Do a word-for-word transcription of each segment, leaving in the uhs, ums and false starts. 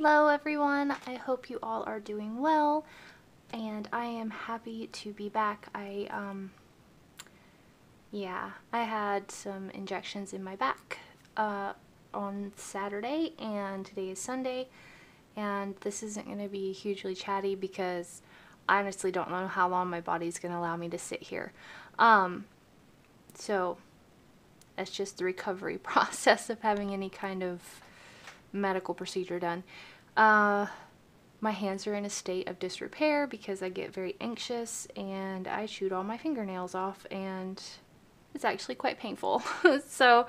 Hello everyone, I hope you all are doing well, and I am happy to be back. I, um, yeah, I had some injections in my back uh, on Saturday, and today is Sunday, and this isn't going to be hugely chatty because I honestly don't know how long my body's going to allow me to sit here. Um, so, that's just the recovery process of having any kind of medical procedure done. Uh, my hands are in a state of disrepair because I get very anxious and I shoot all my fingernails off, and it's actually quite painful. So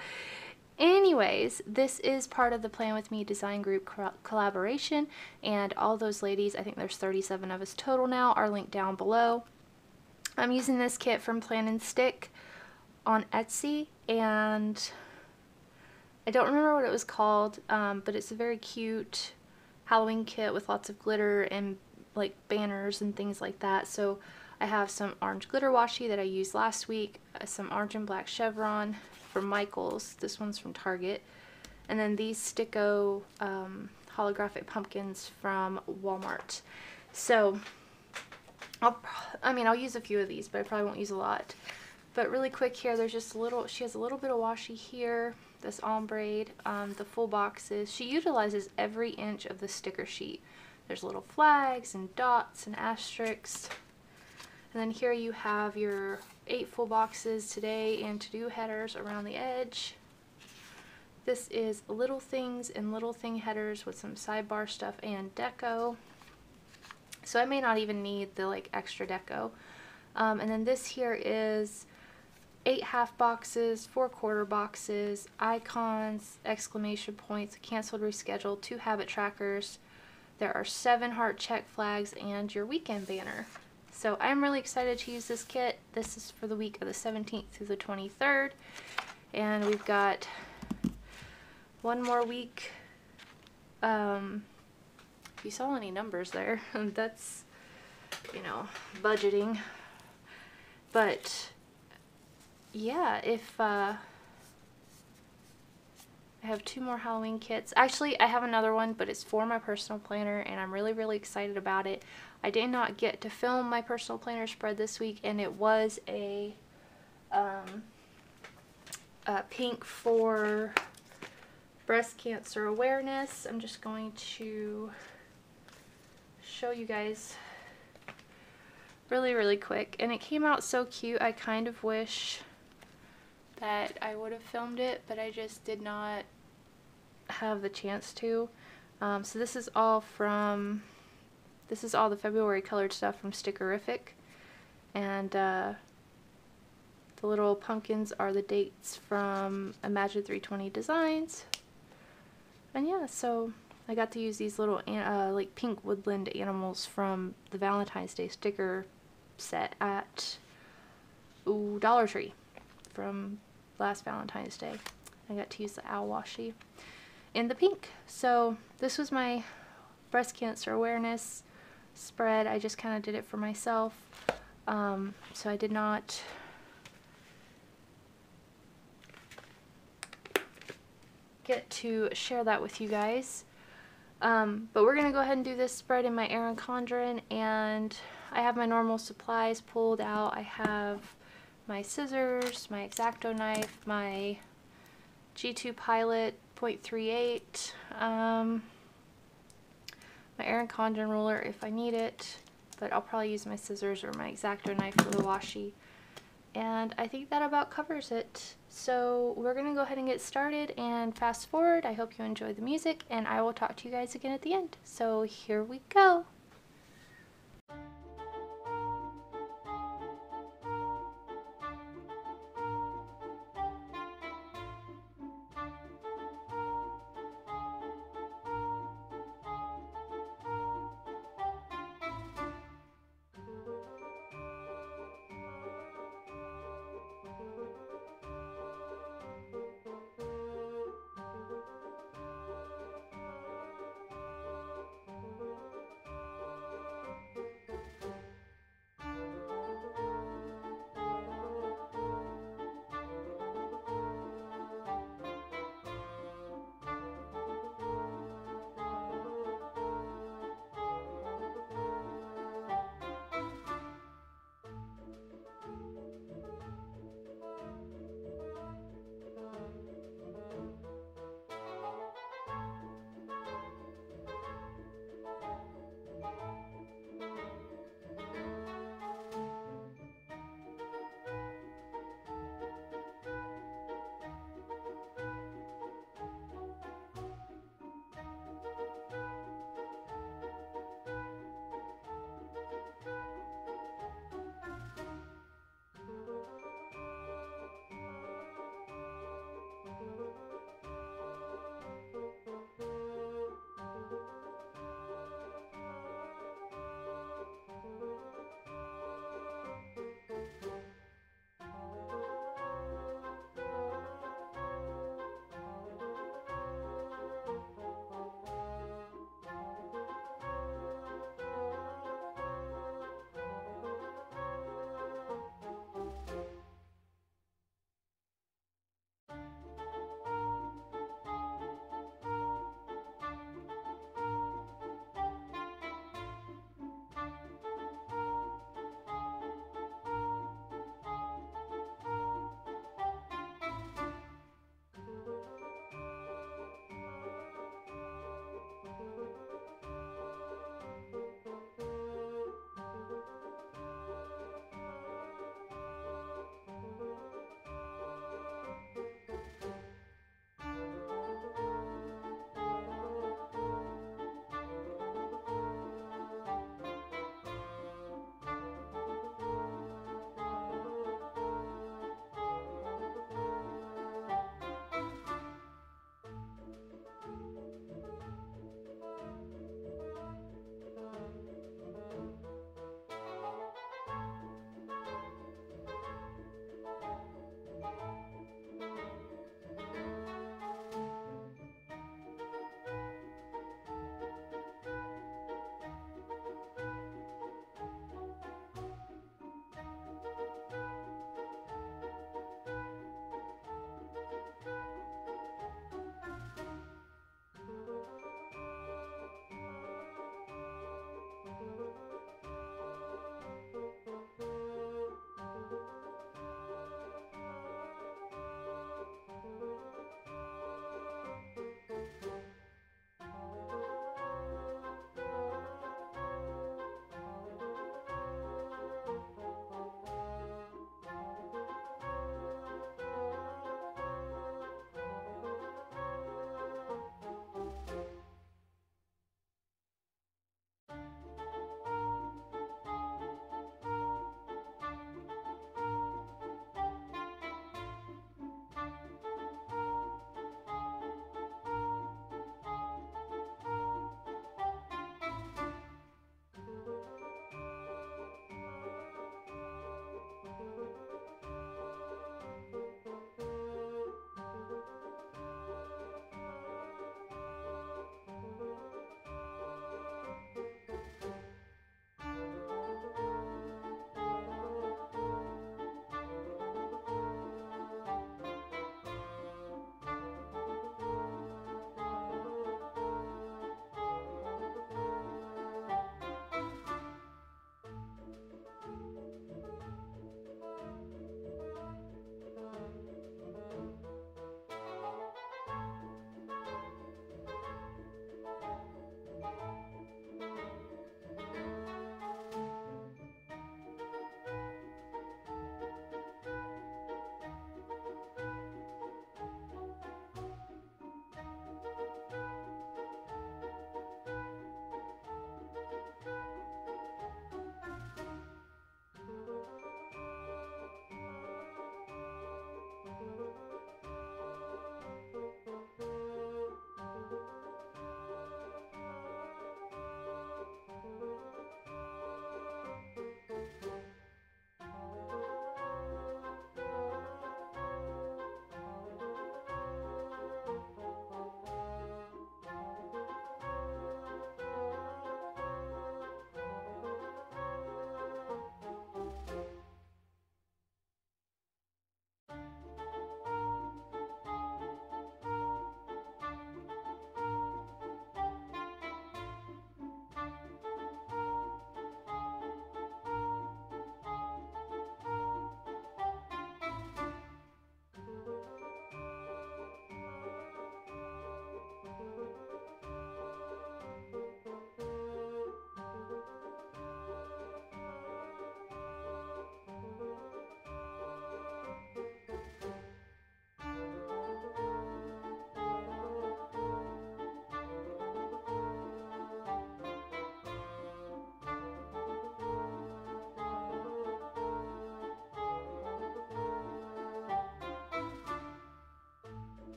anyways, this is part of the Plan With Me Design Group co collaboration, and all those ladies, I think there's thirty-seven of us total now, are linked down below. I'm using this kit from Plan-N-Stick on Etsy, and I don't remember what it was called, um, but it's a very cute Halloween kit with lots of glitter and like banners and things like that. So I have some orange glitter washi that I used last week, uh, some orange and black chevron from Michaels, this one's from Target, and then these Sticko um, holographic pumpkins from Walmart. So I'll, I mean I'll use a few of these, but I probably won't use a lot. But really quick here, there's just a little, she has a little bit of washi here, this almond braid, um, the full boxes. She utilizes every inch of the sticker sheet. There's little flags and dots and asterisks. And then here you have your eight full boxes today and to-do headers around the edge. This is little things and little thing headers with some sidebar stuff and deco. So I may not even need the like extra deco. Um, and then this here is eight half boxes, four quarter boxes, icons, exclamation points, canceled, rescheduled, two habit trackers. There are seven heart check flags and your weekend banner. So I'm really excited to use this kit. This is for the week of the seventeenth through the twenty-third. And we've got one more week. Um, if you saw any numbers there, that's, you know, budgeting. But yeah, if uh, I have two more Halloween kits. Actually, I have another one, but it's for my personal planner, and I'm really, really excited about it. I did not get to film my personal planner spread this week, and it was a, um, a pink for breast cancer awareness. I'm just going to show you guys really, really quick, and it came out so cute. I kind of wish that I would have filmed it, but I just did not have the chance to. Um, so this is all from, this is all the February colored stuff from Stickerific, and uh, the little pumpkins are the dates from Imagine three twenty Designs. And yeah, so I got to use these little uh, like pink woodland animals from the Valentine's Day sticker set at ooh, Dollar Tree from last Valentine's Day. I got to use the owl washi in the pink. So this was my breast cancer awareness spread. I just kind of did it for myself. Um, so I did not get to share that with you guys. Um, but we're going to go ahead and do this spread in my Erin Condren, and I have my normal supplies pulled out. I have my scissors, my X-Acto knife, my G two Pilot point three eight, um, my Erin Condren ruler if I need it, but I'll probably use my scissors or my X-Acto knife for the washi. And I think that about covers it. So we're going to go ahead and get started and fast forward. I hope you enjoy the music, and I will talk to you guys again at the end. So here we go.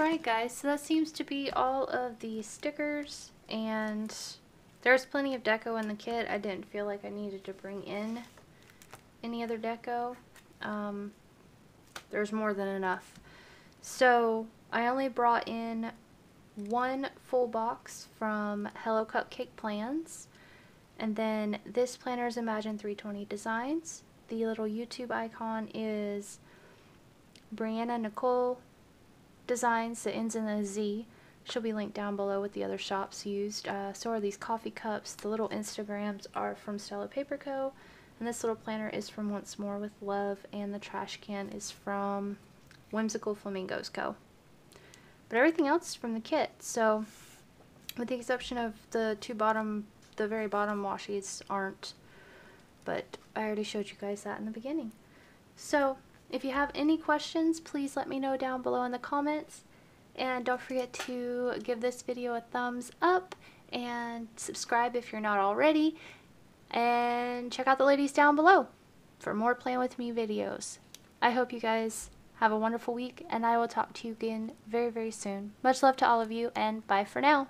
Alright guys, so that seems to be all of the stickers, and there's plenty of deco in the kit. I didn't feel like I needed to bring in any other deco. Um, there's more than enough. So I only brought in one full box from Hello Cupcake Plans, and then this planner is Imagine three twenty Designs. The little YouTube icon is Brianna Nicole Designs that ends in a Z. She'll be linked down below with the other shops used. Uh, so are these coffee cups. The little Instagrams are from Stella Paper Co. And this little planner is from Once More with Love. And the trash can is from Whimsical Flamingos Co. But everything else is from the kit. So with the exception of the two bottom, the very bottom washies aren't. But I already showed you guys that in the beginning. So if you have any questions, please let me know down below in the comments. And don't forget to give this video a thumbs up and subscribe if you're not already. And check out the ladies down below for more Plan With Me videos. I hope you guys have a wonderful week, and I will talk to you again very, very soon. Much love to all of you, and bye for now.